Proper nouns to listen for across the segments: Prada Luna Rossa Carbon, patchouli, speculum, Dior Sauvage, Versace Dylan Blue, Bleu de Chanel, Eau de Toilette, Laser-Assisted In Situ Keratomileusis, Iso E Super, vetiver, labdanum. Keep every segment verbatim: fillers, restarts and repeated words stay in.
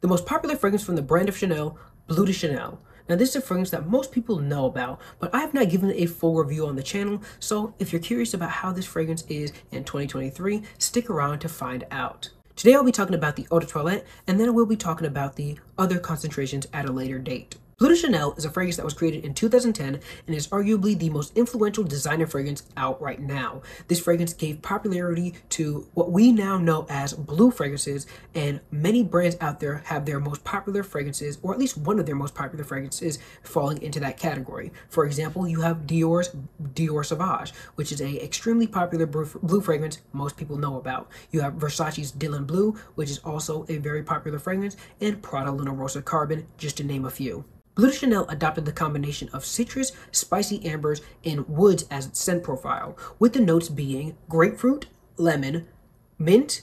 The most popular fragrance from the brand of Chanel, Bleu de Chanel. Now this is a fragrance that most people know about, but I have not given a full review on the channel, so if you're curious about how this fragrance is in twenty twenty-three, stick around to find out. Today I'll be talking about the Eau de Toilette, and then I will be talking about the other concentrations at a later date. Bleu de Chanel is a fragrance that was created in two thousand ten and is arguably the most influential designer fragrance out right now. This fragrance gave popularity to what we now know as blue fragrances, and many brands out there have their most popular fragrances, or at least one of their most popular fragrances, falling into that category. For example, you have Dior's Dior Sauvage, which is a extremely popular blue fragrance most people know about. You have Versace's Dylan Blue, which is also a very popular fragrance, and Prada Luna Rossa Carbon, just to name a few. Bleu de Chanel adopted the combination of citrus, spicy ambers, and woods as its scent profile, with the notes being grapefruit, lemon, mint,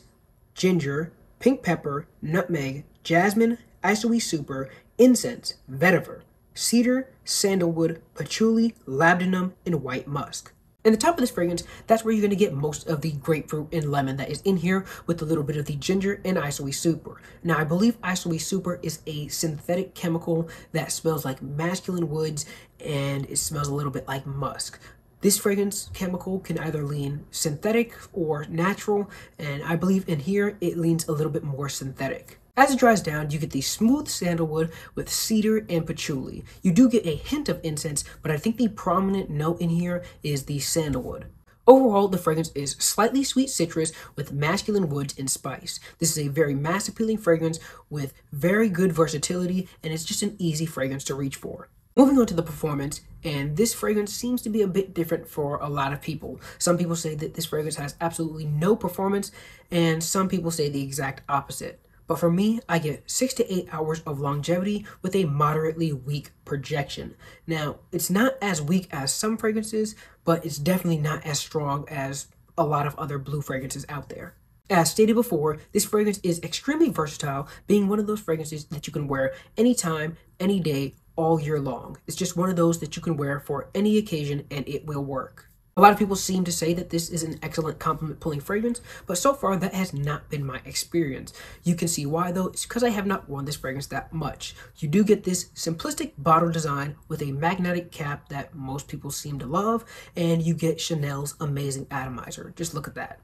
ginger, pink pepper, nutmeg, jasmine, Iso E Super, incense, vetiver, cedar, sandalwood, patchouli, labdanum, and white musk. And the top of this fragrance, that's where you're going to get most of the grapefruit and lemon that is in here, with a little bit of the ginger and Iso E Super. Now, I believe Iso E Super is a synthetic chemical that smells like masculine woods, and it smells a little bit like musk. This fragrance chemical can either lean synthetic or natural, and I believe in here it leans a little bit more synthetic. As it dries down, you get the smooth sandalwood with cedar and patchouli. You do get a hint of incense, but I think the prominent note in here is the sandalwood. Overall, the fragrance is slightly sweet citrus with masculine woods and spice. This is a very mass appealing fragrance with very good versatility, and it's just an easy fragrance to reach for. Moving on to the performance, and this fragrance seems to be a bit different for a lot of people. Some people say that this fragrance has absolutely no performance, and some people say the exact opposite. But for me, I get six to eight hours of longevity with a moderately weak projection. Now, it's not as weak as some fragrances, but it's definitely not as strong as a lot of other blue fragrances out there. As stated before, this fragrance is extremely versatile, being one of those fragrances that you can wear anytime, any day, all year long. It's just one of those that you can wear for any occasion and it will work. A lot of people seem to say that this is an excellent compliment pulling fragrance, but so far that has not been my experience. You can see why though, it's because I have not worn this fragrance that much. You do get this simplistic bottle design with a magnetic cap that most people seem to love, and you get Chanel's amazing atomizer. Just look at that.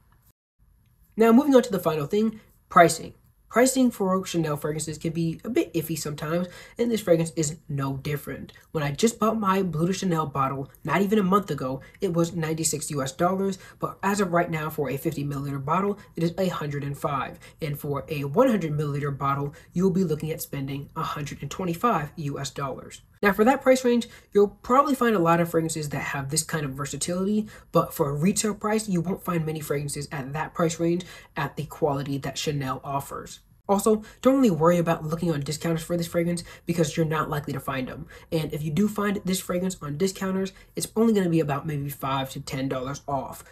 Now moving on to the final thing, pricing. Pricing for Chanel fragrances can be a bit iffy sometimes, and this fragrance is no different. When I just bought my Bleu de Chanel bottle, not even a month ago, it was ninety-six U S dollars, but as of right now for a fifty milliliter bottle, it is one hundred five, and for a one hundred milliliter bottle, you'll be looking at spending one hundred twenty-five U S dollars. Now for that price range, you'll probably find a lot of fragrances that have this kind of versatility, but for a retail price, you won't find many fragrances at that price range at the quality that Chanel offers. Also, don't really worry about looking on discounters for this fragrance because you're not likely to find them. And if you do find this fragrance on discounters, it's only going to be about maybe five to ten dollars off.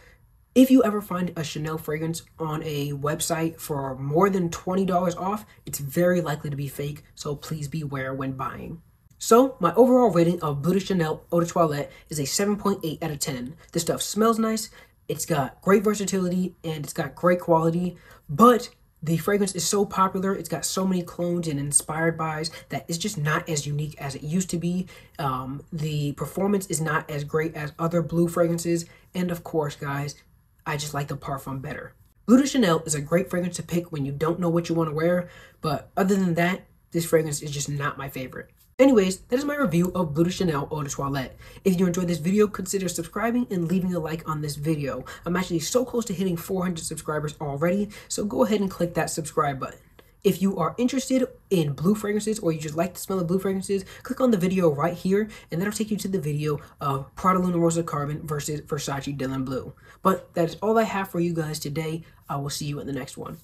If you ever find a Chanel fragrance on a website for more than twenty dollars off, it's very likely to be fake, so please beware when buying. So, my overall rating of Bleu de Chanel Eau de Toilette is a seven point eight out of ten. This stuff smells nice, it's got great versatility, and it's got great quality, but the fragrance is so popular, it's got so many clones and inspired buys that it's just not as unique as it used to be. Um, the performance is not as great as other blue fragrances. And of course, guys, I just like the parfum better. Bleu de Chanel is a great fragrance to pick when you don't know what you want to wear. But other than that, this fragrance is just not my favorite. Anyways, that is my review of Bleu de Chanel Eau de Toilette. If you enjoyed this video, consider subscribing and leaving a like on this video. I'm actually so close to hitting four hundred subscribers already, so go ahead and click that subscribe button. If you are interested in blue fragrances or you just like the smell of blue fragrances, click on the video right here and that'll take you to the video of Prada Luna Rossa Carbon versus Versace Dylan Blue. But that is all I have for you guys today. I will see you in the next one.